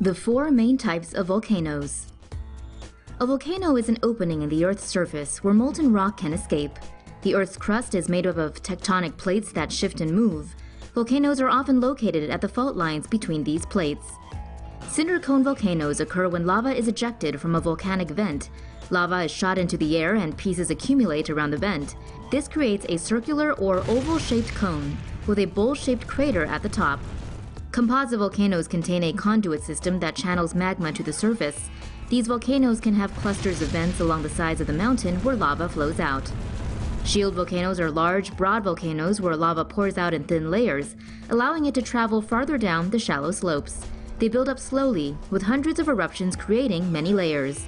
The four main types of volcanoes. A volcano is an opening in the Earth's surface where molten rock can escape. The Earth's crust is made up of tectonic plates that shift and move. Volcanoes are often located at the fault lines between these plates. Cinder cone volcanoes occur when lava is ejected from a volcanic vent. Lava is shot into the air and pieces accumulate around the vent. This creates a circular or oval-shaped cone with a bowl-shaped crater at the top. Composite volcanoes contain a conduit system that channels magma to the surface. These volcanoes can have clusters of vents along the sides of the mountain where lava flows out. Shield volcanoes are large, broad volcanoes where lava pours out in thin layers, allowing it to travel farther down the shallow slopes. They build up slowly, with hundreds of eruptions creating many layers.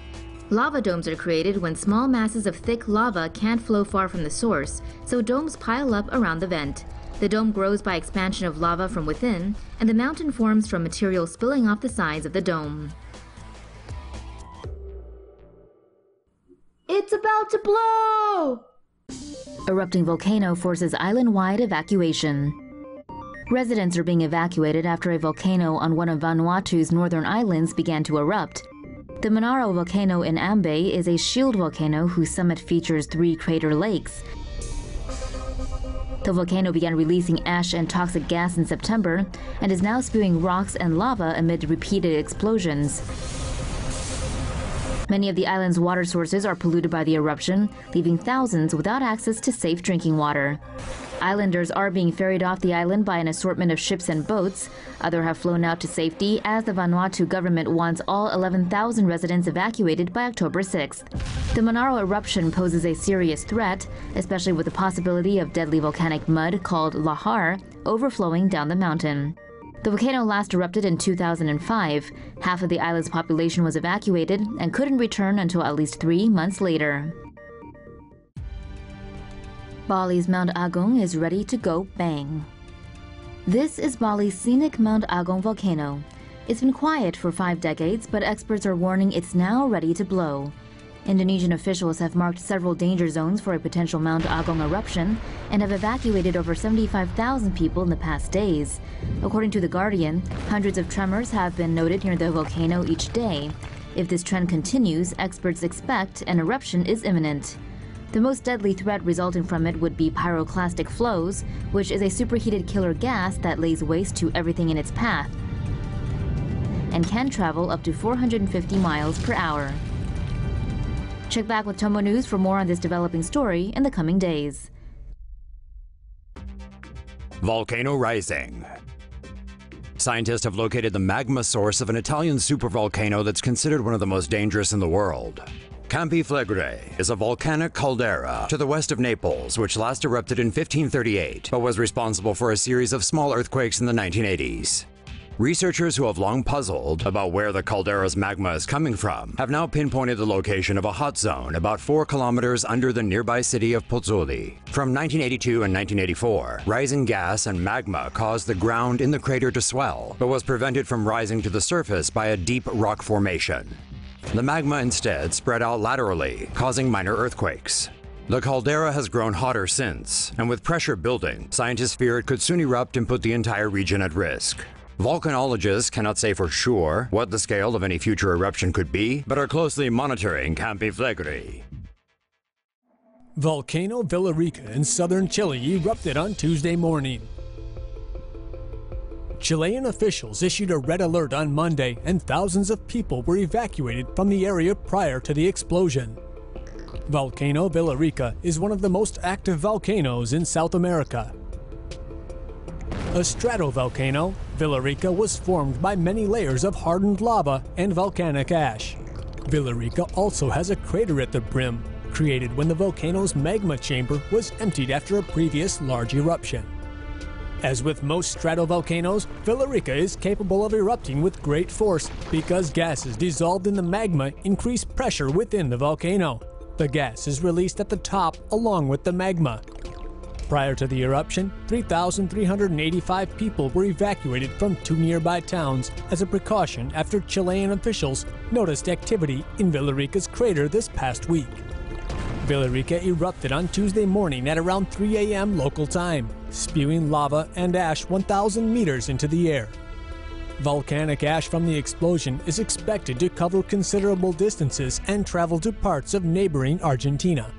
Lava domes are created when small masses of thick lava can't flow far from the source, so domes pile up around the vent. The dome grows by expansion of lava from within, and the mountain forms from material spilling off the sides of the dome. It's about to blow! Erupting volcano forces island-wide evacuation. Residents are being evacuated after a volcano on one of Vanuatu's northern islands began to erupt. The Manaro volcano in Ambae is a shield volcano whose summit features three crater lakes. The volcano began releasing ash and toxic gas in September and is now spewing rocks and lava amid repeated explosions. Many of the island's water sources are polluted by the eruption, leaving thousands without access to safe drinking water. Islanders are being ferried off the island by an assortment of ships and boats. Others have flown out to safety as the Vanuatu government wants all 11,000 residents evacuated by October 6th. The Manaro eruption poses a serious threat, especially with the possibility of deadly volcanic mud called Lahar overflowing down the mountain. The volcano last erupted in 2005. Half of the island's population was evacuated and couldn't return until at least 3 months later. Bali's Mount Agung is ready to go bang. This is Bali's scenic Mount Agung volcano. It's been quiet for 5 decades, but experts are warning it's now ready to blow. Indonesian officials have marked several danger zones for a potential Mount Agung eruption and have evacuated over 75,000 people in the past days. According to The Guardian, hundreds of tremors have been noted near the volcano each day. If this trend continues, experts expect an eruption is imminent. The most deadly threat resulting from it would be pyroclastic flows, which is a superheated killer gas that lays waste to everything in its path and can travel up to 450 miles per hour. Check back with Tomo News for more on this developing story in the coming days. Volcano rising. Scientists have located the magma source of an Italian supervolcano that's considered one of the most dangerous in the world. Campi Flegrei is a volcanic caldera to the west of Naples, which last erupted in 1538, but was responsible for a series of small earthquakes in the 1980s. Researchers who have long puzzled about where the caldera's magma is coming from have now pinpointed the location of a hot zone about 4 kilometers under the nearby city of Pozzuoli. From 1982 and 1984, rising gas and magma caused the ground in the crater to swell, but was prevented from rising to the surface by a deep rock formation. The magma instead spread out laterally, causing minor earthquakes. The caldera has grown hotter since, and with pressure building, scientists fear it could soon erupt and put the entire region at risk. Volcanologists cannot say for sure what the scale of any future eruption could be, but are closely monitoring Campi Flegrei. Volcano Villarrica in southern Chile erupted on Tuesday morning. Chilean officials issued a red alert on Monday, and thousands of people were evacuated from the area prior to the explosion. Volcano Villarrica is one of the most active volcanoes in South America. A stratovolcano, Villarrica was formed by many layers of hardened lava and volcanic ash. Villarrica also has a crater at the brim, created when the volcano's magma chamber was emptied after a previous large eruption. As with most stratovolcanoes, Villarrica is capable of erupting with great force because gases dissolved in the magma increase pressure within the volcano. The gas is released at the top along with the magma. Prior to the eruption, 3,385 people were evacuated from 2 nearby towns as a precaution after Chilean officials noticed activity in Villarrica's crater this past week. Villarrica erupted on Tuesday morning at around 3 a.m. local time, spewing lava and ash 1,000 meters into the air. Volcanic ash from the explosion is expected to cover considerable distances and travel to parts of neighboring Argentina.